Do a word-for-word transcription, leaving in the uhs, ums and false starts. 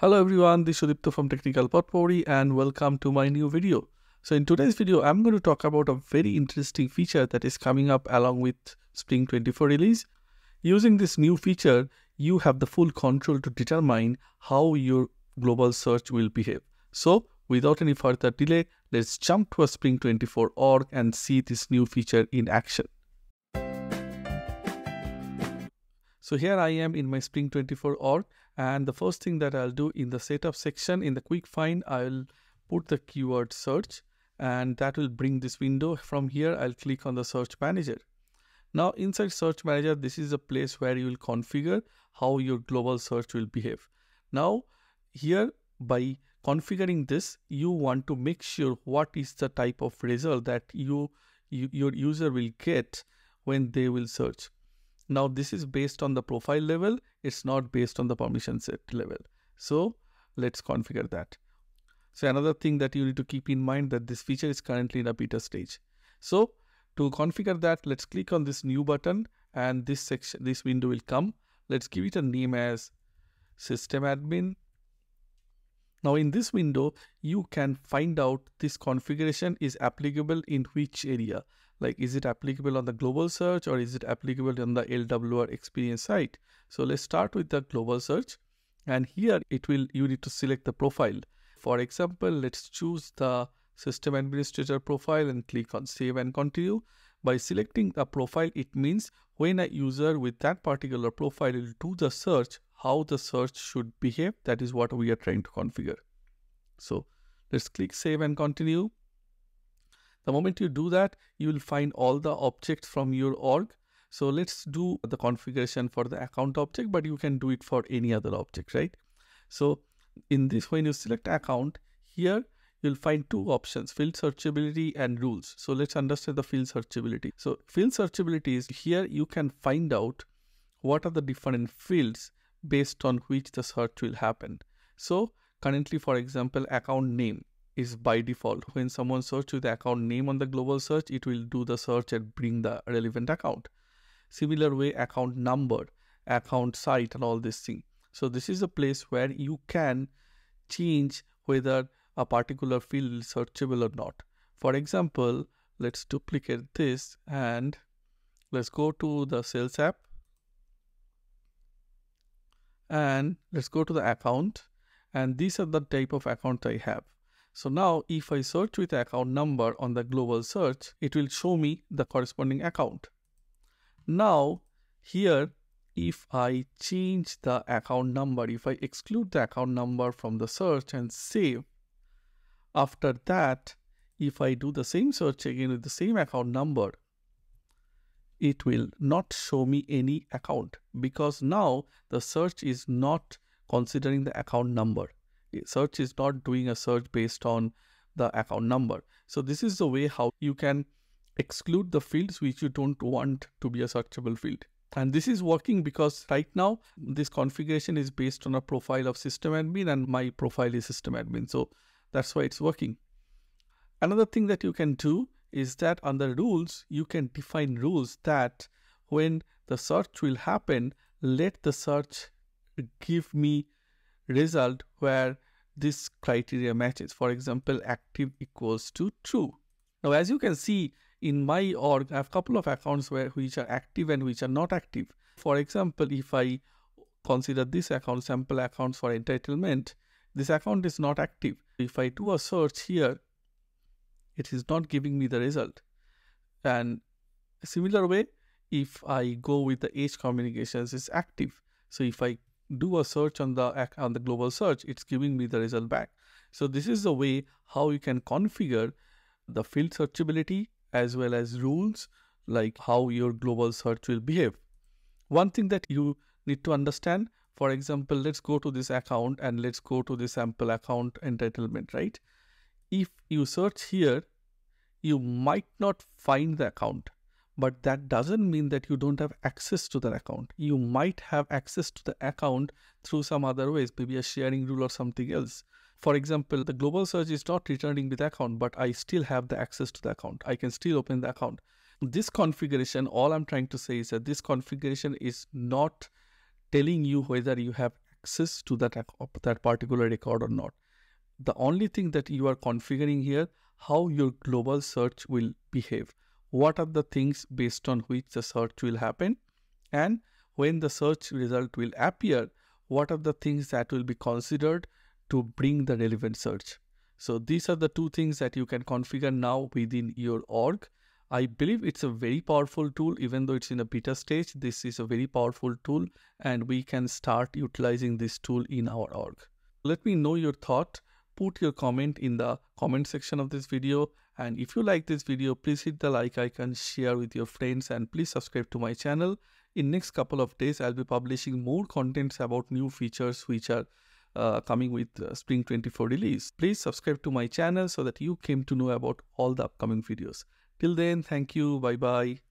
Hello everyone, this is Sudipta from Technical Potpourri and welcome to my new video. So in today's video, I'm going to talk about a very interesting feature that is coming up along with Spring twenty-four release. Using this new feature, you have the full control to determine how your global search will behave. So without any further delay, let's jump to a Spring twenty-four org and see this new feature in action. So here I am in my Spring twenty-four org, and the first thing that I'll do in the setup section in the quick find, I'll put the keyword search, and that will bring this window. From here, I'll click on the Search Manager. Now inside Search Manager, this is a place where you will configure how your global search will behave. Now here, by configuring this, you want to make sure what is the type of result that you, you your user will get when they will search. Now this is based on the profile level, it's not based on the permission set level. So let's configure that. So another thing that you need to keep in mind that this feature is currently in a beta stage. So to configure that, let's click on this new button and this section, this window will come. Let's give it a name as System Admin. Now in this window, you can find out this configuration is applicable in which area. Like, is it applicable on the global search or is it applicable on the L W R experience site? So let's start with the global search, and here it will, you need to select the profile. For example, let's choose the system administrator profile and click on save and continue. By selecting the profile, it means when a user with that particular profile will do the search, how the search should behave. That is what we are trying to configure. So let's click save and continue. The moment you do that, you will find all the objects from your org. So let's do the configuration for the account object, but you can do it for any other object, right? So in this, when you select account, here you'll find two options, field searchability and rules. So let's understand the field searchability. So field searchability is here you can find out what are the different fields based on which the search will happen. So currently, for example, account name is by default. When someone searches with the account name on the global search, it will do the search and bring the relevant account. Similar way, account number, account site, and all this thing. So this is a place where you can change whether a particular field is searchable or not. For example, let's duplicate this and let's go to the sales app and let's go to the account, and these are the type of account I have. So now if I search with account number on the global search, it will show me the corresponding account. Now here, if I change the account number, if I exclude the account number from the search and save, after that, if I do the same search again with the same account number, it will not show me any account, because now the search is not considering the account number. Search is not doing a search based on the account number. So this is the way how you can exclude the fields which you don't want to be a searchable field. And this is working because right now this configuration is based on a profile of system admin, and my profile is system admin. So that's why it's working. Another thing that you can do is that under rules, you can define rules that when the search will happen, let the search give me result where this criteria matches. For example, active equals to true. Now, as you can see in my org, I have a couple of accounts where which are active and which are not active. For example, if I consider this account sample accounts for entitlement, this account is not active. If I do a search here, it is not giving me the result. And similar way, if I go with the age communications, it's active. So if I do a search on the on the global search, it's giving me the result back. So this is the way how you can configure the field searchability as well as rules, like how your global search will behave. One thing that you need to understand, for example, let's go to this account and let's go to the sample account entitlement, right? If you search here, you might not find the account, but that doesn't mean that you don't have access to that account. You might have access to the account through some other ways, maybe a sharing rule or something else. For example, the global search is not returning with the account, but I still have the access to the account. I can still open the account. This configuration, all I'm trying to say is that this configuration is not telling you whether you have access to that, that particular record or not. The only thing that you are configuring here, how your global search will behave. What are the things based on which the search will happen? And when the search result will appear, what are the things that will be considered to bring the relevant search? So these are the two things that you can configure now within your org. I believe it's a very powerful tool, even though it's in a beta stage. This is a very powerful tool and we can start utilizing this tool in our org. Let me know your thought. Put your comment in the comment section of this video. And if you like this video, please hit the like icon, share with your friends, and please subscribe to my channel. In next couple of days, I'll be publishing more contents about new features which are uh, coming with uh, Spring twenty-four release. Please subscribe to my channel so that you came to know about all the upcoming videos. Till then, thank you. Bye-bye.